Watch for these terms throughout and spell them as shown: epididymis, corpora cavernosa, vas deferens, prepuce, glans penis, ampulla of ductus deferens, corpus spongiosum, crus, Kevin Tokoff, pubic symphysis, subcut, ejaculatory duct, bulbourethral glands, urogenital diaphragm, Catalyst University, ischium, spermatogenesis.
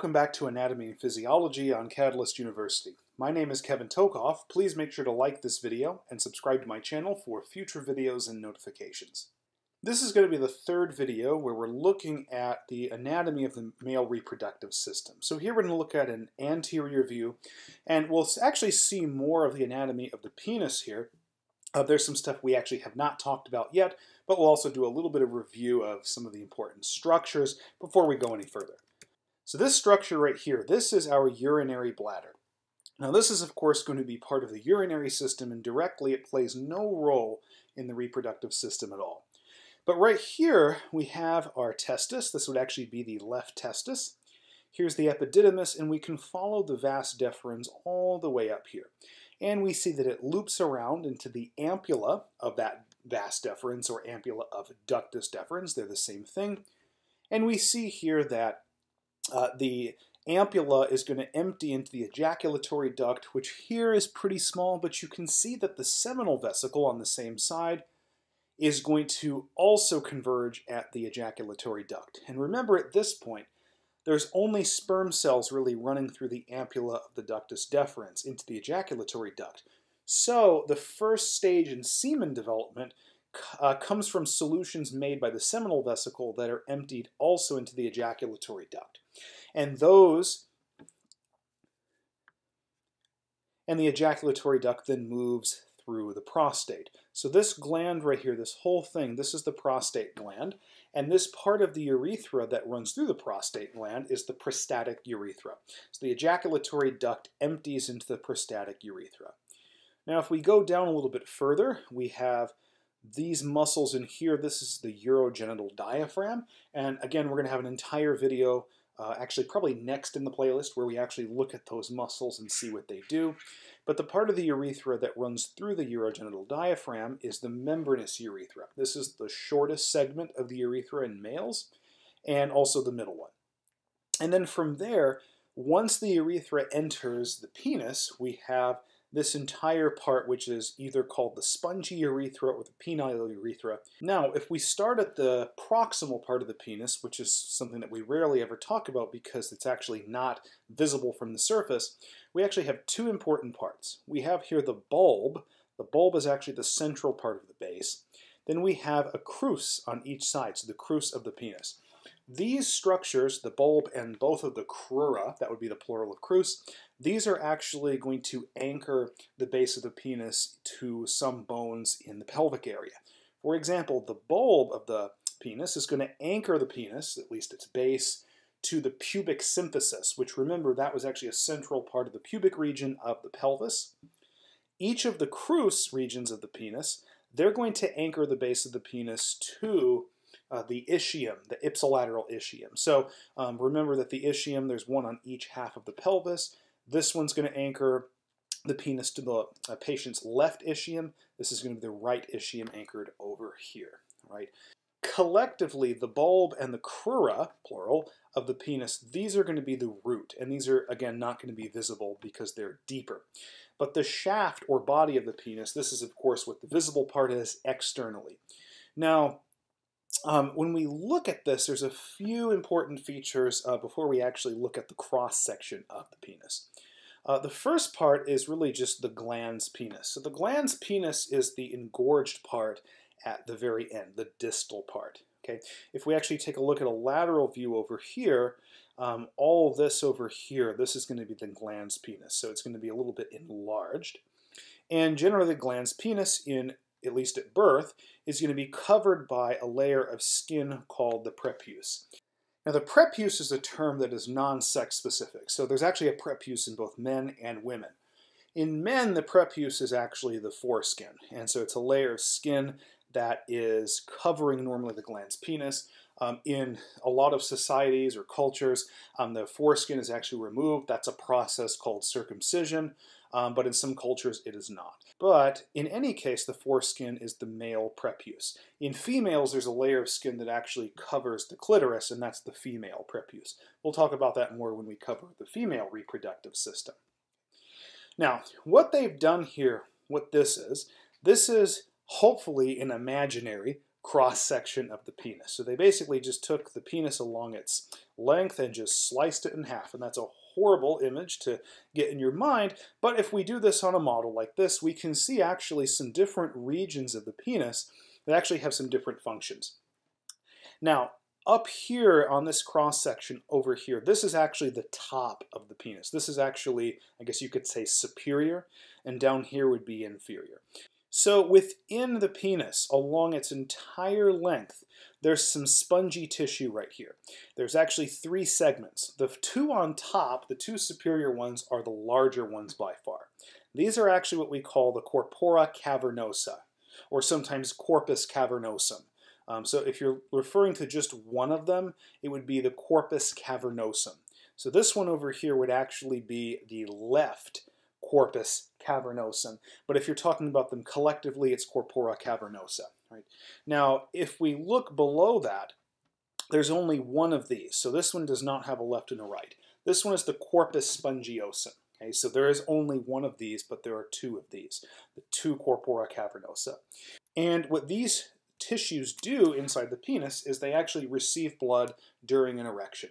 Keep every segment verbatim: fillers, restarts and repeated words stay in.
welcome back to Anatomy and Physiology on Catalyst University. My name is Kevin Tokoff. Please make sure to like this video and subscribe to my channel for future videos and notifications. This is going to be the third video where we're looking at the anatomy of the male reproductive system. So here we're going to look at an anterior view, and we'll actually see more of the anatomy of the penis here. Uh, there's some stuff we actually have not talked about yet, but we'll also do a little bit of review of some of the important structures before we go any further. So this structure right here, this is our urinary bladder. Now this is of course going to be part of the urinary system, and directly it plays no role in the reproductive system at all. But right here we have our testis. This would actually be the left testis. Here's the epididymis, and we can follow the vas deferens all the way up here. And we see that it loops around into the ampulla of that vas deferens, or ampulla of ductus deferens. They're the same thing. And we see here that uh, the ampulla is going to empty into the ejaculatory duct, which here is pretty small, but you can see that the seminal vesicle on the same side is going to also converge at the ejaculatory duct. And remember, at this point, there's only sperm cells really running through the ampulla of the ductus deferens into the ejaculatory duct. So the first stage in semen development uh, comes from solutions made by the seminal vesicle that are emptied also into the ejaculatory duct. And those, and the ejaculatory duct then moves through the prostate. So this gland right here, this whole thing, this is the prostate gland, and this part of the urethra that runs through the prostate gland is the prostatic urethra. So the ejaculatory duct empties into the prostatic urethra. Now if we go down a little bit further, we have these muscles in here. This is the urogenital diaphragm, and again we're going to have an entire video Uh, actually probably next in the playlist where we actually look at those muscles and see what they do. But the part of the urethra that runs through the urogenital diaphragm is the membranous urethra. This is the shortest segment of the urethra in males, and also the middle one. And then from there, once the urethra enters the penis, we have this entire part, which is either called the spongy urethra or the penile urethra. Now, if we start at the proximal part of the penis, which is something that we rarely ever talk about because it's actually not visible from the surface, we actually have two important parts. We have here the bulb. The bulb is actually the central part of the base. Then we have a crus on each side, so the crus of the penis. These structures, the bulb and both of the crura, that would be the plural of crus, these are actually going to anchor the base of the penis to some bones in the pelvic area. For example, the bulb of the penis is going to anchor the penis, at least its base, to the pubic symphysis, which remember that was actually a central part of the pubic region of the pelvis. Each of the crus regions of the penis, they're going to anchor the base of the penis to Uh, the ischium, the ipsilateral ischium. So um, remember that the ischium, there's one on each half of the pelvis. This one's going to anchor the penis to the uh, patient's left ischium. This is going to be the right ischium anchored over here. Right? Collectively, the bulb and the crura, plural, of the penis, these are going to be the root. And these are, again, not going to be visible because they're deeper. But the shaft or body of the penis, this is, of course, what the visible part is externally. Now, Um, when we look at this, there's a few important features uh, before we actually look at the cross-section of the penis. Uh, the first part is really just the glans penis. So the glans penis is the engorged part at the very end, the distal part. Okay? If we actually take a look at a lateral view over here, um, all this over here, this is going to be the glans penis. So it's going to be a little bit enlarged. And generally the glans penis, in at least at birth, is going to be covered by a layer of skin called the prepuce. Now the prepuce is a term that is non-sex specific, so there's actually a prepuce in both men and women. In men, the prepuce is actually the foreskin, and so it's a layer of skin that is covering normally the glans penis. Um, in a lot of societies or cultures, um, the foreskin is actually removed. That's a process called circumcision. Um, but in some cultures it is not. But in any case, the foreskin is the male prepuce. In females, there's a layer of skin that actually covers the clitoris, and that's the female prepuce. We'll talk about that more when we cover the female reproductive system. Now, what they've done here, what this is, this is hopefully an imaginary cross-section of the penis. So they basically just took the penis along its length and just sliced it in half, and that's a horrible image to get in your mind, but if we do this on a model like this, we can see actually some different regions of the penis that actually have some different functions. Now, up here on this cross-section over here, this is actually the top of the penis. This is actually, I guess you could say, superior, and down here would be inferior. So within the penis, along its entire length, there's some spongy tissue right here. There's actually three segments. The two on top, the two superior ones, are the larger ones by far. These are actually what we call the corpora cavernosa, or sometimes corpus cavernosum. Um, so if you're referring to just one of them, it would be the corpus cavernosum. So this one over here would actually be the left corpus cavernosum, but if you're talking about them collectively, it's corpora cavernosa. Right? Now, if we look below that, there's only one of these, so this one does not have a left and a right. This one is the corpus spongiosum. Okay, so there is only one of these, but there are two of these, the two corpora cavernosa. And what these tissues do inside the penis is they actually receive blood during an erection.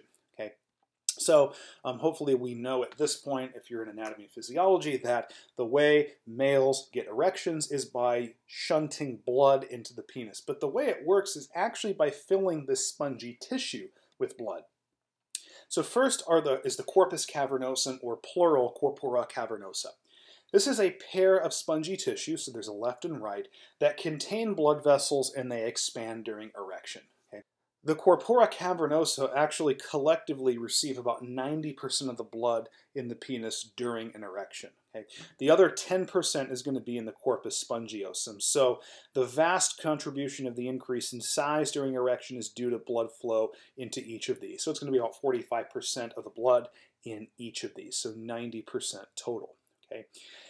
So um, hopefully we know at this point, if you're in anatomy and physiology, that the way males get erections is by shunting blood into the penis. But the way it works is actually by filling this spongy tissue with blood. So first are the, is the corpus cavernosum, or plural corpora cavernosa. This is a pair of spongy tissue, so there's a left and right, that contain blood vessels and they expand during erection. The corpora cavernosa actually collectively receive about ninety percent of the blood in the penis during an erection. Okay? The other ten percent is going to be in the corpus spongiosum. So the vast contribution of the increase in size during erection is due to blood flow into each of these. So it's going to be about forty-five percent of the blood in each of these, so ninety percent total. Okay?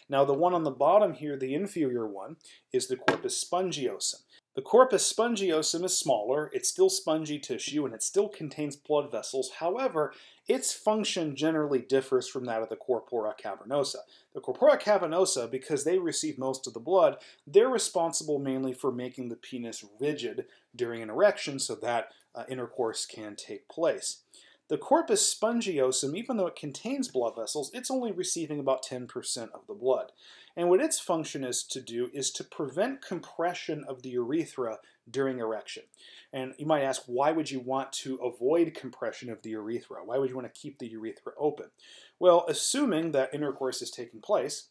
Now the one on the bottom here, the inferior one, is the corpus spongiosum. The corpus spongiosum is smaller, it's still spongy tissue, and it still contains blood vessels. However, its function generally differs from that of the corpora cavernosa. The corpora cavernosa, because they receive most of the blood, they're responsible mainly for making the penis rigid during an erection so that uh, intercourse can take place. The corpus spongiosum, even though it contains blood vessels, it's only receiving about ten percent of the blood. And what its function is to do is to prevent compression of the urethra during erection. And you might ask, why would you want to avoid compression of the urethra? Why would you want to keep the urethra open? Well, assuming that intercourse is taking place,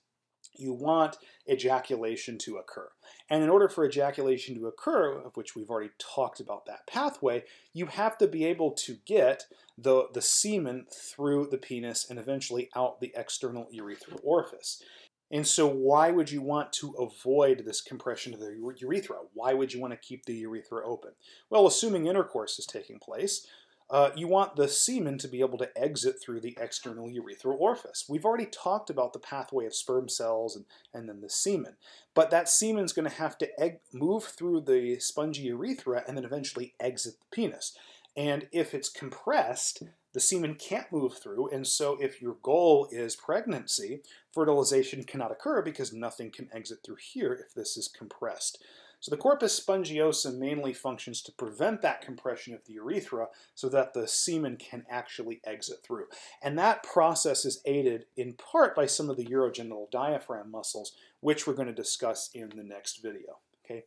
you want ejaculation to occur. And in order for ejaculation to occur, of which we've already talked about that pathway, you have to be able to get the, the semen through the penis and eventually out the external urethral orifice. And so why would you want to avoid this compression of the urethra? Why would you want to keep the urethra open? Well, assuming intercourse is taking place, Uh, you want the semen to be able to exit through the external urethral orifice. We've already talked about the pathway of sperm cells and, and then the semen, but that semen's going to have to egg, move through the spongy urethra and then eventually exit the penis. And if it's compressed, the semen can't move through, and so if your goal is pregnancy, fertilization cannot occur because nothing can exit through here if this is compressed. So the corpus spongiosum mainly functions to prevent that compression of the urethra so that the semen can actually exit through. And that process is aided in part by some of the urogenital diaphragm muscles, which we're going to discuss in the next video. Okay?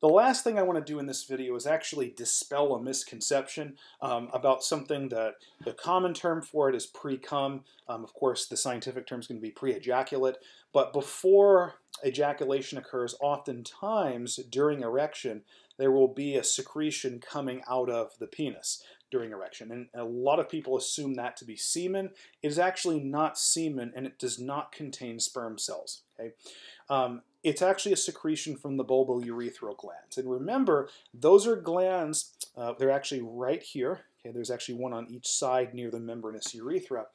The last thing I want to do in this video is actually dispel a misconception um, about something that the common term for it is pre-cum. Um, of course, the scientific term is going to be pre-ejaculate. But before ejaculation occurs, oftentimes during erection, there will be a secretion coming out of the penis during erection. And a lot of people assume that to be semen. It is actually not semen, and it does not contain sperm cells. Okay? Um, It's actually a secretion from the bulbourethral glands. And remember, those are glands, uh, they're actually right here. Okay, there's actually one on each side near the membranous urethra.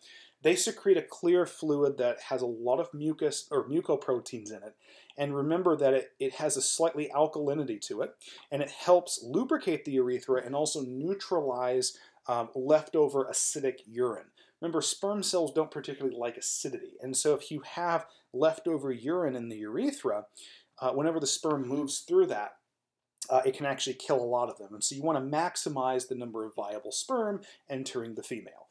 They secrete a clear fluid that has a lot of mucus or mucoproteins in it. And remember that it, it has a slightly alkalinity to it, and it helps lubricate the urethra and also neutralize um, leftover acidic urine. Remember, sperm cells don't particularly like acidity, and so if you have leftover urine in the urethra, uh, whenever the sperm moves through that, uh, it can actually kill a lot of them. And so you want to maximize the number of viable sperm entering the female.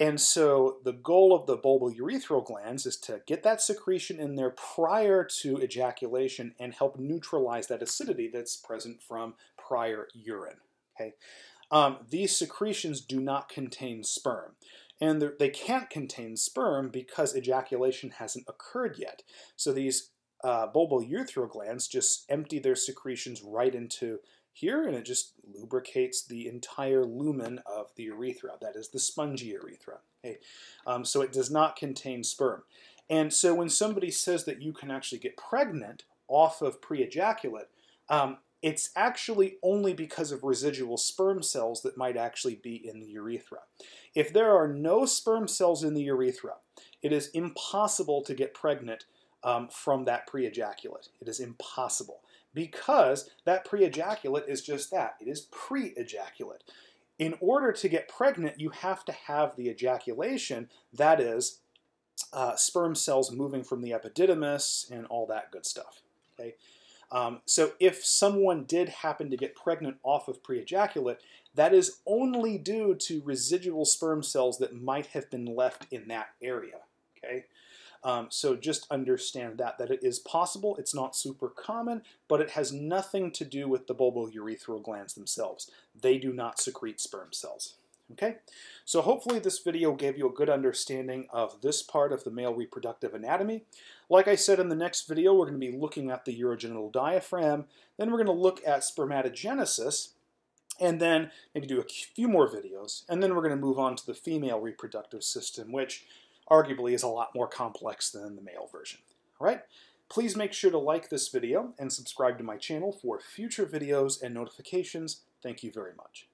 And so the goal of the bulbourethral glands is to get that secretion in there prior to ejaculation and help neutralize that acidity that's present from prior urine. Okay, um, these secretions do not contain sperm. And they can't contain sperm because ejaculation hasn't occurred yet. So these uh, bulbourethral glands just empty their secretions right into here, and it just lubricates the entire lumen of the urethra. That is the spongy urethra. Okay? Um, so it does not contain sperm. And so when somebody says that you can actually get pregnant off of pre-ejaculate, um, it's actually only because of residual sperm cells that might actually be in the urethra. If there are no sperm cells in the urethra, it is impossible to get pregnant um, from that pre-ejaculate. It is impossible because that pre-ejaculate is just that. It is pre-ejaculate. In order to get pregnant, you have to have the ejaculation, that is uh, sperm cells moving from the epididymis and all that good stuff. Okay? Um, so if someone did happen to get pregnant off of pre-ejaculate, that is only due to residual sperm cells that might have been left in that area. Okay, um, so just understand that, that it is possible, it's not super common, but it has nothing to do with the bulbourethral glands themselves. They do not secrete sperm cells. Okay, so hopefully this video gave you a good understanding of this part of the male reproductive anatomy. Like I said, in the next video, we're going to be looking at the urogenital diaphragm, then we're going to look at spermatogenesis, and then maybe do a few more videos, and then we're going to move on to the female reproductive system, which arguably is a lot more complex than the male version. All right, please make sure to like this video and subscribe to my channel for future videos and notifications. Thank you very much.